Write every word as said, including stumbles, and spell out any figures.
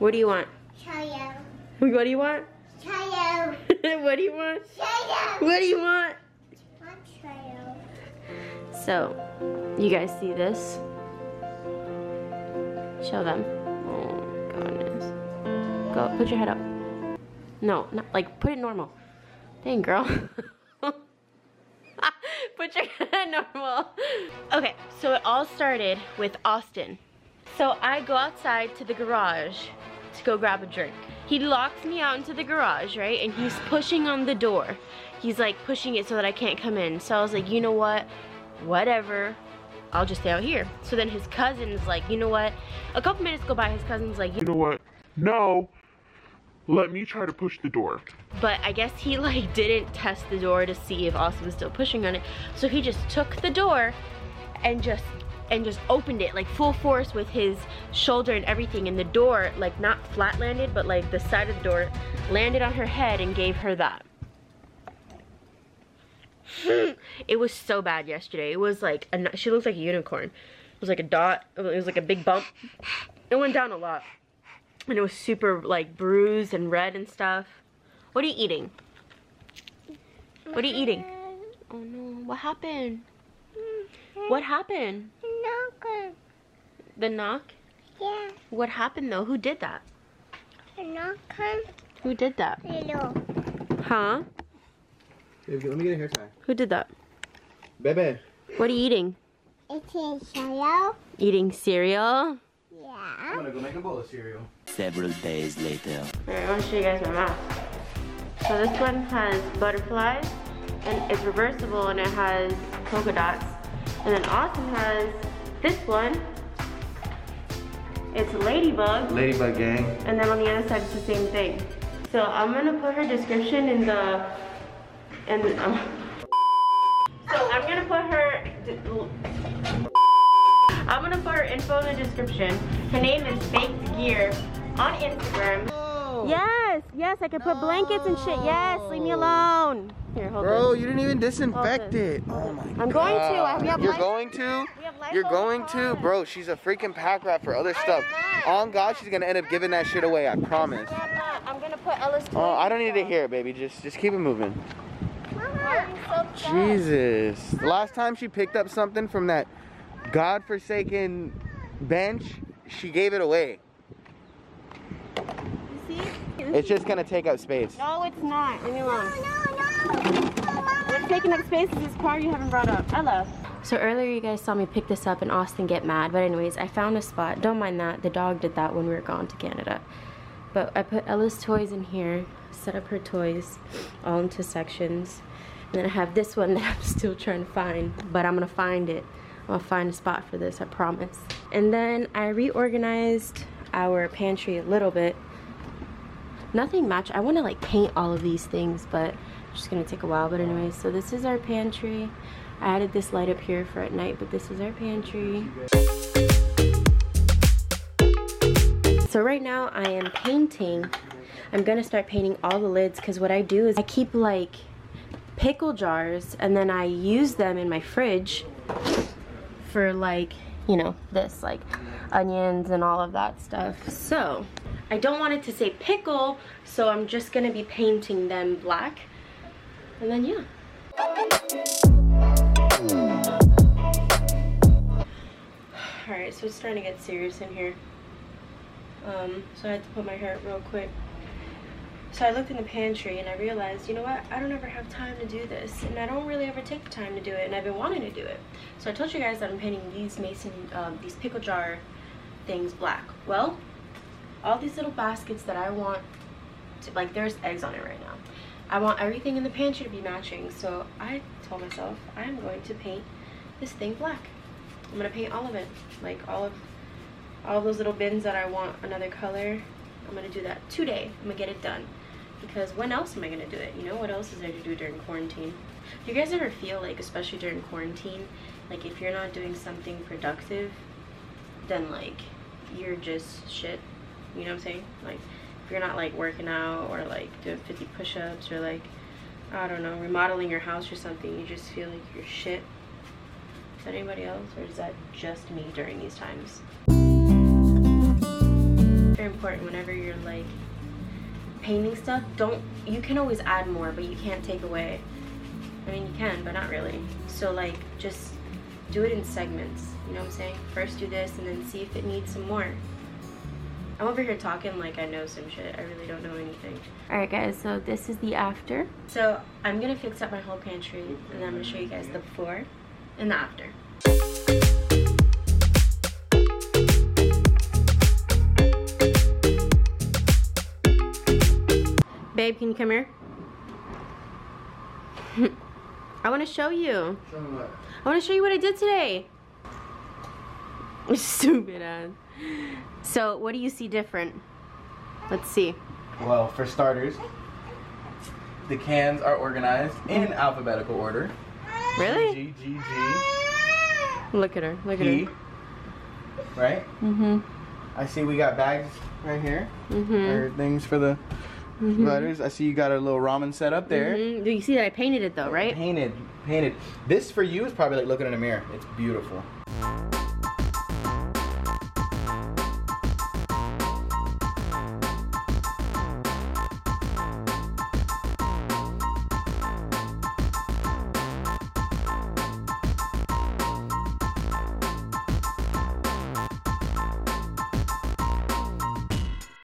What do you want? Chao. What do you want? Chao. What do you want? Chao. What do you want? I want chao. So, you guys see this? Show them. Oh, goodness. Go, put your head up. No, not like, put it normal. Dang, girl. Put your head normal. Okay, so it all started with Austin. So I go outside to the garage to go grab a drink. He locks me out into the garage, right? And he's pushing on the door. He's like pushing it so that I can't come in. So I was like, you know what? Whatever. I'll just stay out here. So then his cousin's like, you know what? A couple minutes go by, his cousin's like, you know what? No. Let me try to push the door. But I guess he like didn't test the door to see if Austin was still pushing on it. So he just took the door and just and just opened it like full force with his shoulder and everything. And the door, like, not flat landed, but like the side of the door landed on her head and gave her that. It was so bad yesterday. It was like a, she looked like a unicorn. It was like a dot. It was like a big bump. It went down a lot. And it was super like bruised and red and stuff. What are you eating? What are you eating? Oh no, what happened? What happened? Knock. The knock? Yeah. What happened though? Who did that? The knocker. Who did that? Lilo. Huh? Baby, let me get a hair tie. Who did that? Bebe. What are you eating? Eating cereal. Eating cereal? Yeah. I'm gonna go make a bowl of cereal. Several days later. Alright, I want to show you guys my mask. So this one has butterflies, and it's reversible, and it has polka dots. And then Austin has this one. It's ladybug. Ladybug gang. And then on the other side, it's the same thing. So I'm gonna put her description in the, and um, so I'm gonna put her. I'm gonna put her info in the description. Her name is Faked Gear on Instagram. No. Yes, yes, I can put no. blankets and shit. Yes, leave me alone. Here, hold Bro, on. Bro, you didn't even disinfect it. Oh my I'm God. I'm going to. I, we have You're life. going to? We have life You're going to? Bro, she's a freaking pack rat for other stuff. On God, she's gonna end up giving that shit away, I promise. Mama, I'm gonna put Ella's toy. Oh, I don't need to hear it, baby. Just, just keep it moving. Mama. Jesus. The last time she picked up something from that godforsaken bench, she gave it away. You see? It's just gonna take up space. No, it's not. Leave me alone. No, no, no. What's taking up space is this car you haven't brought up. Ella. So earlier you guys saw me pick this up and Austin get mad, but anyways, I found a spot. Don't mind that. The dog did that when we were gone to Canada. But I put Ella's toys in here, set up her toys all into sections. And then I have this one that I'm still trying to find, but I'm gonna find it. I'll find a spot for this, I promise. And then I reorganized our pantry a little bit. Nothing much. I want to like paint all of these things, but it's just gonna take a while. But anyways, so this is our pantry. I added this light up here for at night, but this is our pantry. So right now I am painting. I'm gonna start painting all the lids because what I do is I keep like pickle jars and then I use them in my fridge for like, you know, this, like onions and all of that stuff. So I don't want it to say pickle, so I'm just gonna be painting them black. And then yeah. All right, so it's starting to get serious in here. Um, so I had to put my hair up real quick. So I looked in the pantry and I realized, you know what, I don't ever have time to do this, and I don't really ever take the time to do it, and I've been wanting to do it. So I told you guys that I'm painting these mason, um, these pickle jar things black. Well, all these little baskets that I want, to, like there's eggs on it right now. I want everything in the pantry to be matching, so I told myself I'm going to paint this thing black. I'm going to paint all of it, like all of, all of those little bins that I want another color. I'm going to do that today. I'm going to get it done. Because when else am I going to do it? You know, what else is there to do during quarantine? Do you guys ever feel like, especially during quarantine, like if you're not doing something productive, then like you're just shit, you know what I'm saying? Like if you're not like working out or like doing fifty push-ups or like, I don't know, remodeling your house or something, you just feel like you're shit. Is that anybody else, or is that just me during these times? Very important whenever painting stuff, don't, you can always add more, but you can't take away. I mean, you can, but not really. So like, just do it in segments, you know what I'm saying? First do this and then see if it needs some more. I'm over here talking like I know some shit. I really don't know anything. Alright guys, so this is the after. So I'm gonna fix up my whole pantry and then I'm gonna show you guys the before and the after. Babe, can you come here? I wanna show you. Show me what? I wanna show you what I did today. Stupid ass. So, what do you see different? Let's see. Well, for starters, the cans are organized in alphabetical order. Really? G, G, G. Look at her. Look P, at her. Right? Mm-hmm. I see we got bags right here. Mm-hmm. Or things for the mm-hmm. letters. I see you got a little ramen set up there. Mm-hmm. Do you see that I painted it though, right? Painted. Painted. This for you is probably like looking in a mirror. It's beautiful.